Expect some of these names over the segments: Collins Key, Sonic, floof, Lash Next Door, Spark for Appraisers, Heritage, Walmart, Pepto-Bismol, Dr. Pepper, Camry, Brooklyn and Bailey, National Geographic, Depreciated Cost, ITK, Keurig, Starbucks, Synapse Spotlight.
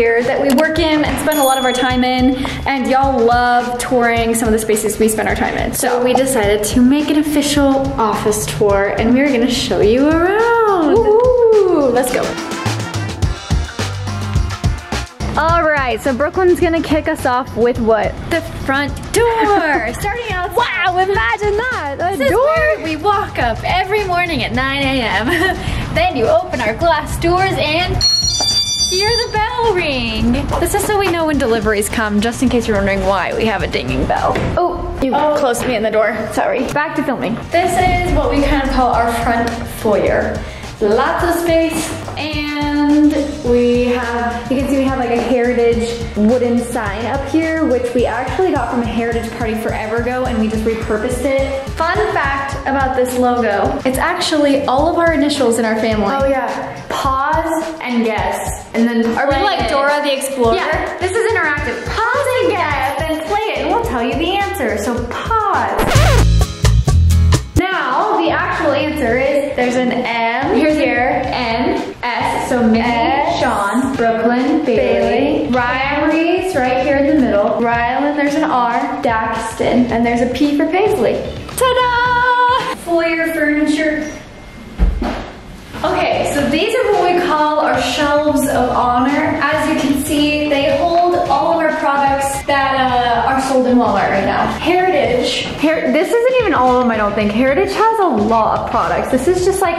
here that we work in and spend a lot of our time in, and y'all love touring some of the spaces we spend our time in. So we decided to make an official office tour, and we're gonna show you around. Woo-hoo, let's go. All right, so Brooklyn's gonna kick us off with what? The front door, starting out. Wow, imagine that, a this door. Is where we walk up every morning at 9 a.m. Then you open our glass doors and hear the bell ring. This is so we know when deliveries come, just in case you're wondering why we have a dinging bell. Oh, you closed me in the door, sorry. Back to filming. This is what we kind of call our front foyer. Lots of space, and we have, you can see we have like a Heritage wooden sign up here, which we actually got from a Heritage party forever ago, and we just repurposed it. Fun fact about this logo, it's actually all of our initials in our family. Oh yeah. Pause and guess. And then are we like Dora the Explorer? Yeah, this is interactive. Pause and guess, and play it, and we'll tell you the answer, so pause. Now, the actual answer is there's an M here, N, S, so Minnie, Sean, Brooklyn, Bailey, Ryan Reese right here in the middle, Rylan, there's an R, Daxton, and there's a P for Paisley. Ta-da! Foyer furniture. Okay, so these are what we call our shelves of honor. As you can see, they hold all of our products that are sold in Walmart right now. Heritage. This isn't even all of them, I don't think. Heritage has a lot of products. This is just like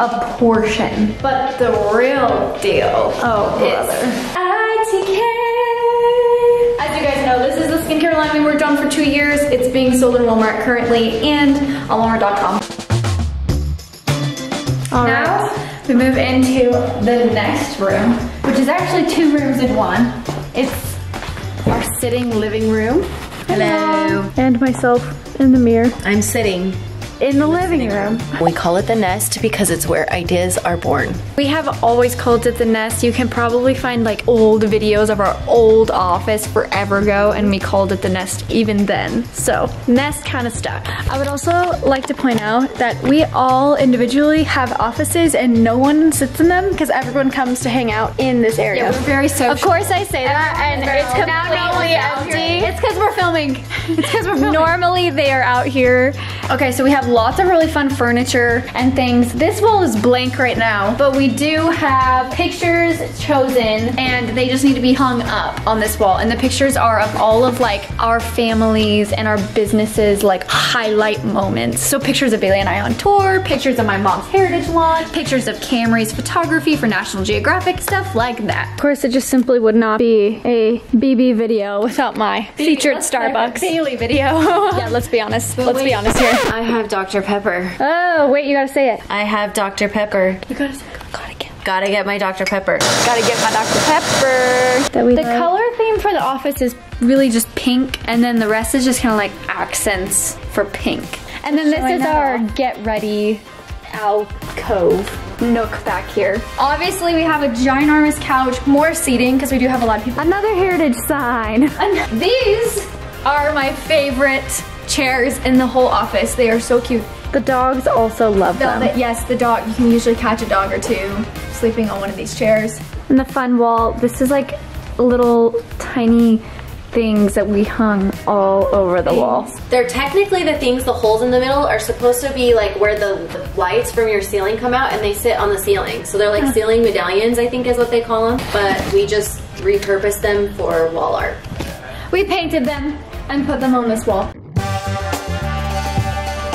a portion. But the real deal is ITK. As you guys know, this is the skincare line we worked on for 2 years. It's being sold in Walmart currently and on Walmart.com. Now, we move into the next room, which is actually 2 rooms in one. It's our sitting living room. Hello. And myself in the mirror. I'm sitting. In the living room. We call it the nest because it's where ideas are born. We have always called it the nest. You can probably find like old videos of our old office forever ago, and we called it the nest even then. So nest kind of stuck. I would also like to point out that we all individually have offices and no one sits in them because everyone comes to hang out in this area. Yeah, we're very social. Of course I say that, and it's completely empty. It's because we're filming. It's because we're filming. Normally they are out here. Okay, so we have lots of really fun furniture and things. This wall is blank right now, but we do have pictures chosen, and they just need to be hung up on this wall. And the pictures are of all of like our families and our businesses, like highlight moments. So pictures of Bailey and I on tour, pictures of my mom's heritage launch, pictures of Camry's photography for National Geographic, stuff like that. Of course, it just simply would not be a BB video without my featured Starbucks Bailey video. Yeah, let's be honest. Let's be honest here. I have Dr. Pepper. Oh, wait, you gotta say it. I have Dr. Pepper. You gotta say it. Gotta get my Dr. Pepper. Gotta get my Dr. Pepper. That we love. Color theme for the office is really just pink, and then the rest is just kind of like accents for pink. And then this is our get ready alcove nook back here. Obviously, we have a ginormous couch, more seating, because we do have a lot of people. Another Heritage sign. And these are my favorite chairs in the whole office. They are so cute. The dogs also love them. Yes, the dog, you can usually catch a dog or two sleeping on one of these chairs. And the fun wall, this is like little tiny things that we hung all over the wall. They're technically the things, the holes in the middle are supposed to be like where the lights from your ceiling come out, and they sit on the ceiling. So they're like ceiling medallions, I think is what they call them, but we just repurposed them for wall art. We painted them and put them on this wall.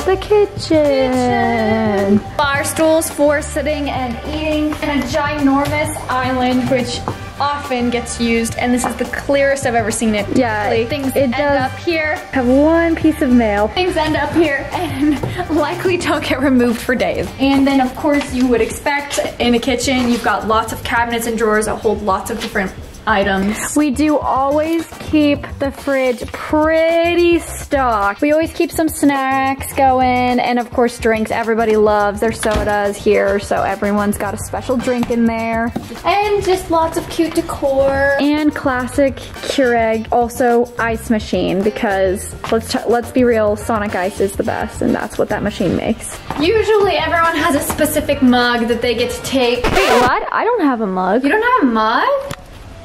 The kitchen. Bar stools for sitting and eating, and a ginormous island which often gets used, and this is the clearest I've ever seen it. Yeah, things end up here. Have one piece of mail. Things end up here and likely don't get removed for days. And then of course you would expect in a kitchen, you've got lots of cabinets and drawers that hold lots of different items. We do always keep the fridge pretty stocked. We always keep some snacks going, and of course drinks. Everybody loves their sodas here, so everyone's got a special drink in there. And just lots of cute decor. And classic Keurig, also ice machine, because let's be real, Sonic ice is the best, and that's what that machine makes. Usually everyone has a specific mug that they get to take. Wait, what? I don't have a mug. You don't have a mug?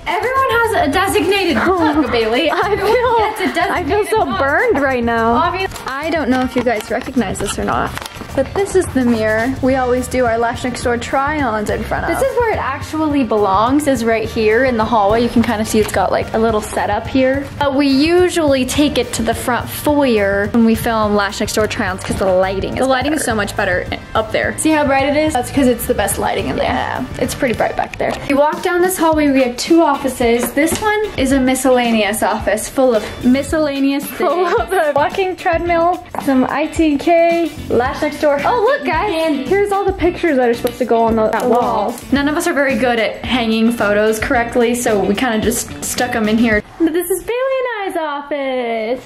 Everyone has a designated plug, Bailey. I feel so burned right now. Obviously. I don't know if you guys recognize this or not, but this is the mirror we always do our Lash Next Door try-ons in front of. This is where it actually belongs, is right here in the hallway. You can kind of see it's got like a little setup here. But we usually take it to the front foyer when we film Lash Next Door try-ons because the lighting is so much better up there. See how bright it is? That's because it's the best lighting in there. Yeah, it's pretty bright back there. We walk down this hallway, we have two offices. This one is a miscellaneous office full of miscellaneous things. Full of the walking treadmill, some ITK, Lash Next Door. Oh, look guys, and here's all the pictures that are supposed to go on the walls. None of us are very good at hanging photos correctly, so we kind of just stuck them in here. But this is Bailey and I's office,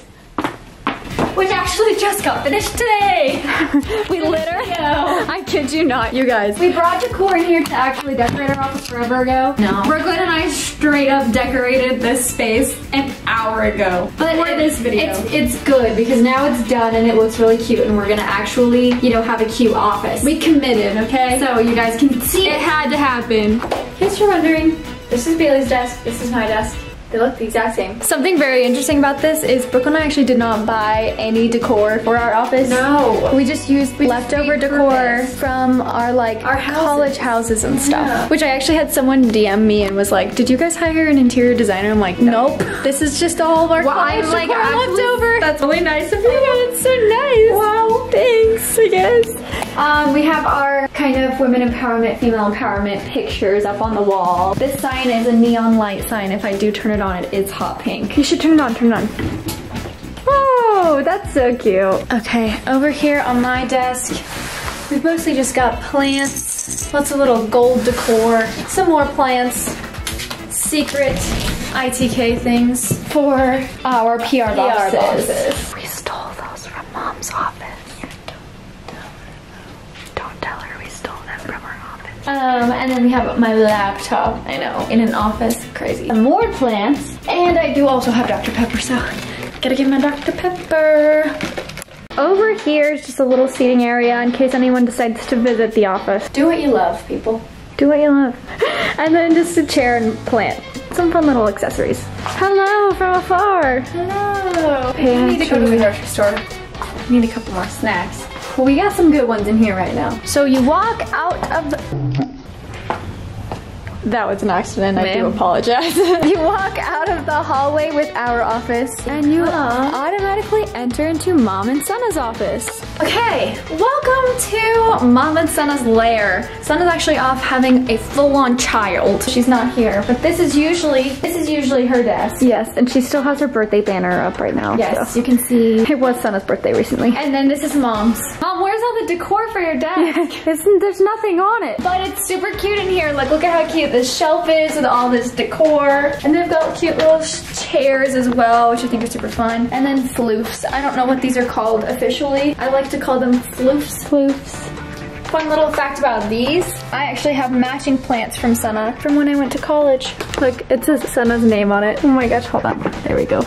which actually just got finished today. We literally, I kid you not, you guys. We brought decor in here to actually decorate our office forever ago. No. Brooklyn and I straight up decorated this space an hour ago. But for this video. It's good because now it's done and it looks really cute and we're gonna actually, you know, have a cute office. We committed, okay? So you guys can see it had to happen. In case you're wondering, this is Bailey's desk, this is my desk. They look the exact same. Something very interesting about this is Brooklyn and I actually did not buy any decor for our office. No. We just used leftover decor from our college houses and stuff. Yeah. Which I actually had someone DM me and was like, did you guys hire an interior designer? I'm like, nope. This is just all of our college decor leftover. That's really nice of you. It's so nice. Wow, thanks, I guess. We have our kind of women empowerment, female empowerment pictures up on the wall. This sign is a neon light sign. If I do turn it on, it is hot pink. You should turn it on, turn it on. Oh, that's so cute. Okay, over here on my desk, we've mostly just got plants, lots of little gold decor, some more plants, secret ITK things for our PR boxes. We stole those from Mom's office. Don't tell her we stole them from her. And then we have my laptop, I know, in an office, crazy. And more plants, and I do also have Dr. Pepper, so gotta get my Dr. Pepper. Over here is just a little seating area in case anyone decides to visit the office. Do what you love, people. Do what you love. And then just a chair and plant. Some fun little accessories. Hello from afar. Hello. I need to go to the grocery store. I need a couple more snacks. Well, we got some good ones in here right now. So you walk out of the... That was an accident, I do apologize. You walk out of the hallway with our office and you automatically enter into Mom and Sana's office. Okay, welcome to Mom and Sana's lair. Sana's actually off having a full-on child. She's not here, but this is usually her desk. Yes, and she still has her birthday banner up right now. Yes, so you can see. It was Sana's birthday recently. And then this is Mom's. Mom, where's all the decor for your desk? There's nothing on it. But it's super cute in here. Like, look at how cute this shelf is with all this decor. And they've got cute little chairs as well, which I think are super fun. And then floofs. I don't know what these are called officially. I like to call them floofs. Fun little fact about these. I actually have matching plants from Sana from when I went to college. Look, it says Sana's name on it. Oh my gosh, hold on. There we go.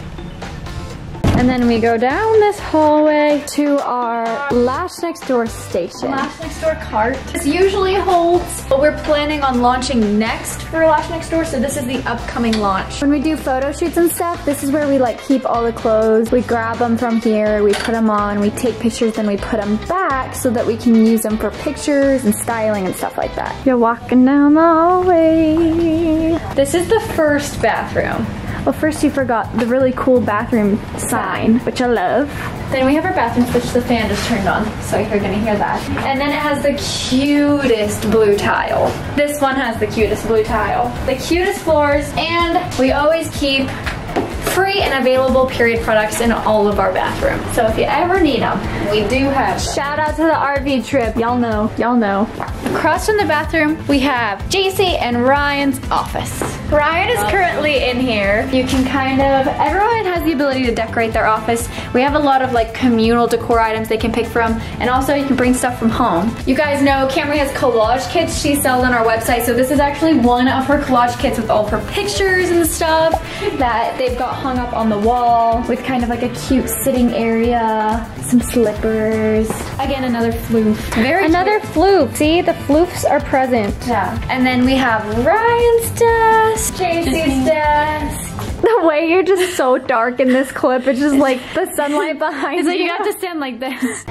And then we go down this hallway to our Lash Next Door station. Lash Next Door cart. This usually holds what we're planning on launching next for Lash Next Door, so this is the upcoming launch. When we do photo shoots and stuff, this is where we like keep all the clothes. We grab them from here, we put them on, we take pictures, then we put them back so that we can use them for pictures and styling and stuff like that. You're walking down the hallway. This is the first bathroom. Well, first you forgot the really cool bathroom sign, which I love. Then we have our bathroom switch, the fan just turned on, so you're gonna hear that. And then it has the cutest blue tile. This one has the cutest blue tile. The cutest floors, and we always keep free and available period products in all of our bathrooms. So if you ever need them, we do have them. Shout out to the RV trip. Y'all know, y'all know. Across from the bathroom, we have JC and Ryan's office. Ryan is currently in here. You can kind of, everyone has the ability to decorate their office. We have a lot of like communal decor items they can pick from, and also you can bring stuff from home. You guys know Camry has collage kits she sells on our website, so this is actually one of her collage kits with all of her pictures and stuff that they've got hung up on the wall with kind of like a cute sitting area, some slippers. Again, another floof. Another floof. See, the floofs are present. Yeah. And then we have Ryan's desk. desk. Tracy's desk. The way you're just so dark in this clip, it's just like the sunlight behind you. It's like you have to stand like this.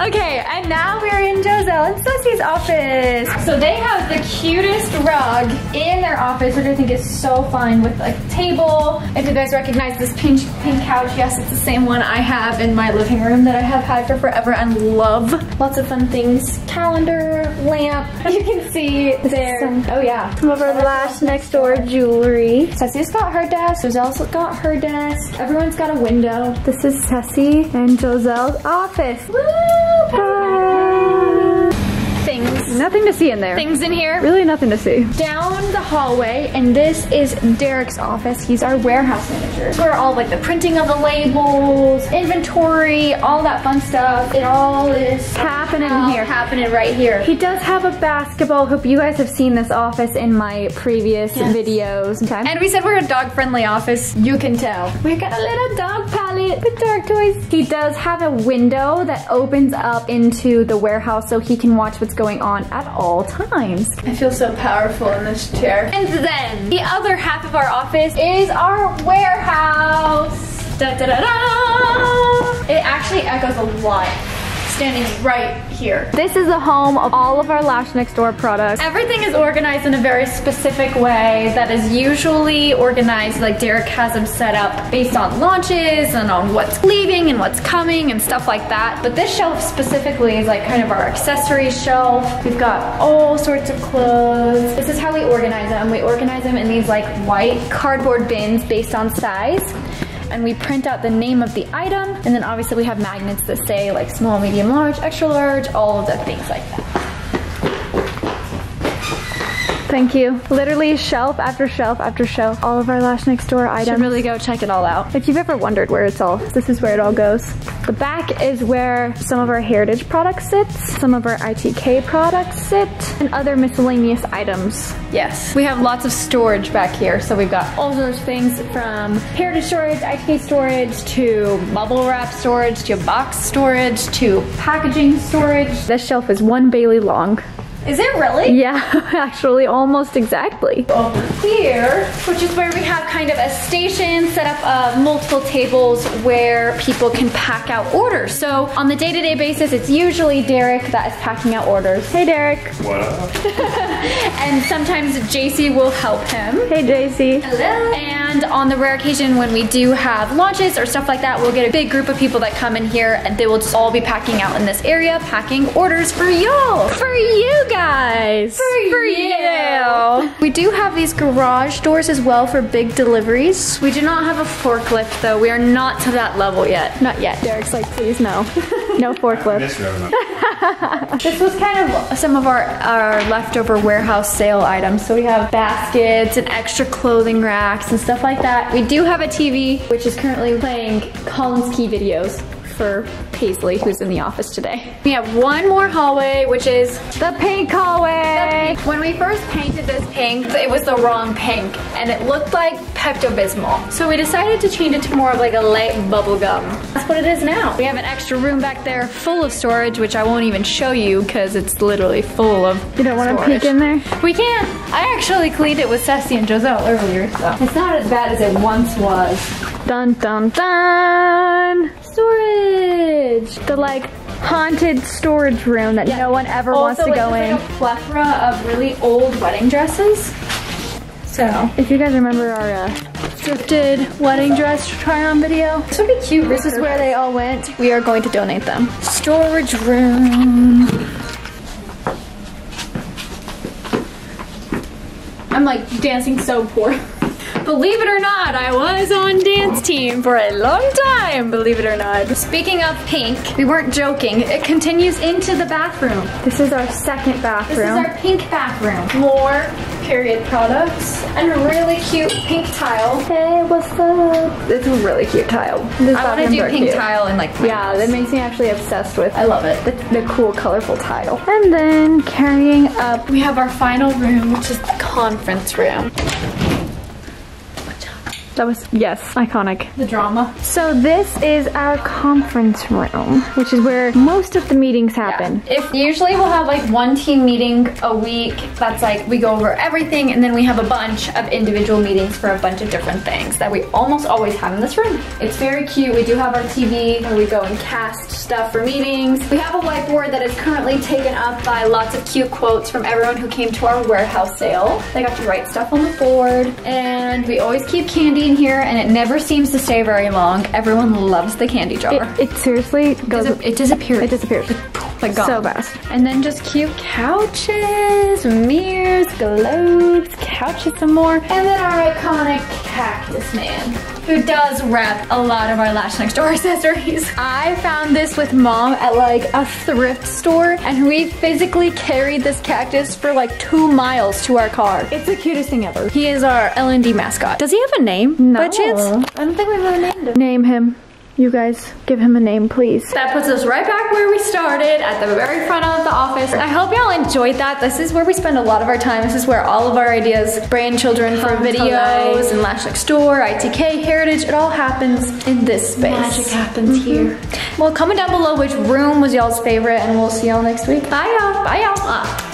Okay, and now we're in Joselle and Susie's office. So they have the cutest rug in their office, which I think is so fun, with like a table. If you guys recognize this pink couch, yes, it's the same one I have in my living room that I have had for forever and love. Lots of fun things, calendar, lamp. You can see there. Oh yeah. Some of our Lash Next Door jewelry. Susie's got her desk, Joselle's got her desk. Everyone's got a window. This is Susie and Joselle's office. Things. Nothing to see in there. Things in here. Really nothing to see. Down the hallway, and this is Derek's office. He's our warehouse manager. Where all like the printing of the labels, inventory, all that fun stuff. It all is happening here. Happening right here. He does have a basketball hoop. You guys have seen this office in my previous videos. Okay. And we said we're a dog-friendly office. You can tell. We got a little dog palette with dog toys. He does have a window that opens up into the warehouse so he can watch what's going on at all times. I feel so powerful in this chair. And then the other half of our office is our warehouse. Da, da, da, da. It actually echoes a lot. Standing right here. This is the home of all of our Lash Next Door products. Everything is organized in a very specific way that is usually organized, like Derek has them set up based on launches and on what's leaving and what's coming and stuff like that. But this shelf specifically is like kind of our accessory shelf. We've got all sorts of clothes. This is how we organize them. We organize them in these like white cardboard bins based on size. And we print out the name of the item, and then obviously we have magnets that say like small, medium, large, extra large, all of the things like that. Thank you. Literally shelf after shelf after shelf. All of our Lash Next Door items. You should really go check it all out. If you've ever wondered where it's all, this is where it all goes. The back is where some of our Heritage products sit, some of our ITK products sit, and other miscellaneous items. Yes, we have lots of storage back here. So we've got all sorts of things from Heritage storage, ITK storage, to bubble wrap storage, to box storage, to packaging storage. This shelf is 1 Bailey long. Is it really? Yeah, actually, almost exactly. Over here, which is where we have kind of a station set up, multiple tables where people can pack out orders. So on the day-to-day basis, it's usually Derek that is packing out orders. Hey, Derek. What up? And sometimes JC will help him. Hey, JC. Hello. And on the rare occasion when we do have launches or stuff like that, we'll get a big group of people that come in here, and they will just all be packing out in this area, packing orders for y'all, for you guys, for you. We do have these garage doors as well for big deliveries. We do not have a forklift though. We are not to that level yet. Not yet. Derek's like, please no. No forklift. This was kind of some of our leftover warehouse sale items. So we have baskets and extra clothing racks and stuff like that. We do have a TV, which is currently playing Collins Key videos for Paisley, who's in the office today. We have one more hallway, which is the pink hallway. When we first painted this pink, it was the wrong pink, and it looked like Pepto-Bismol. So we decided to change it to more of like a light bubble gum. That's what it is now. We have an extra room back there full of storage, which I won't even show you because it's literally full of storage. You don't want to peek in there? We can't. I actually cleaned it with Ceci and Joselle earlier, so it's not as bad as it once was. Dun dun dun! Storage! The like haunted storage room that no one ever wants to go in. Also, like a plethora of really old wedding dresses. So, if you guys remember our thrifted wedding dress try on video, this would be cute. This is where they all went. We are going to donate them. Storage room. I'm like dancing so poor. Believe it or not, I was on dance team for a long time, believe it or not. Speaking of pink, we weren't joking. It continues into the bathroom. This is our second bathroom. This is our pink bathroom. More period products and a really cute pink tile. Hey, what's up? It's a really cute tile. I want to do pink tile and like yeah, that makes me actually obsessed with. I love it. The cool, colorful tile. And then carrying up, we have our final room, which is the conference room. That was, yes, iconic. The drama. So this is our conference room, which is where most of the meetings happen. Yeah. If usually we'll have like one team meeting a week, that's like we go over everything, and then we have a bunch of individual meetings for a bunch of different things that we almost always have in this room. It's very cute. We do have our TV where we go and cast stuff for meetings. We have a whiteboard that is currently taken up by lots of cute quotes from everyone who came to our warehouse sale. They got to write stuff on the board, and we always keep candy in here, and it never seems to stay very long. Everyone loves the candy jar. It seriously goes. It disappears. It disappears. Like gone. So fast. And then just cute couches, mirrors, globes, couches some more. And then our iconic cactus man, who does rep a lot of our Lash Next Door accessories. I found this with mom at like a thrift store, and we physically carried this cactus for like 2 miles to our car. It's the cutest thing ever. He is our L&D mascot. Does he have a name? No. By chance? I don't think we've ever named him. Name him. You guys, give him a name, please. That puts us right back where we started, at the very front of the office. I hope y'all enjoyed that. This is where we spend a lot of our time. This is where all of our ideas, brainchildren for videos and Lash Next Door, ITK, Heritage, it all happens in this space. Magic happens here. Well, comment down below which room was y'all's favorite, and we'll see y'all next week. Bye y'all. Bye y'all.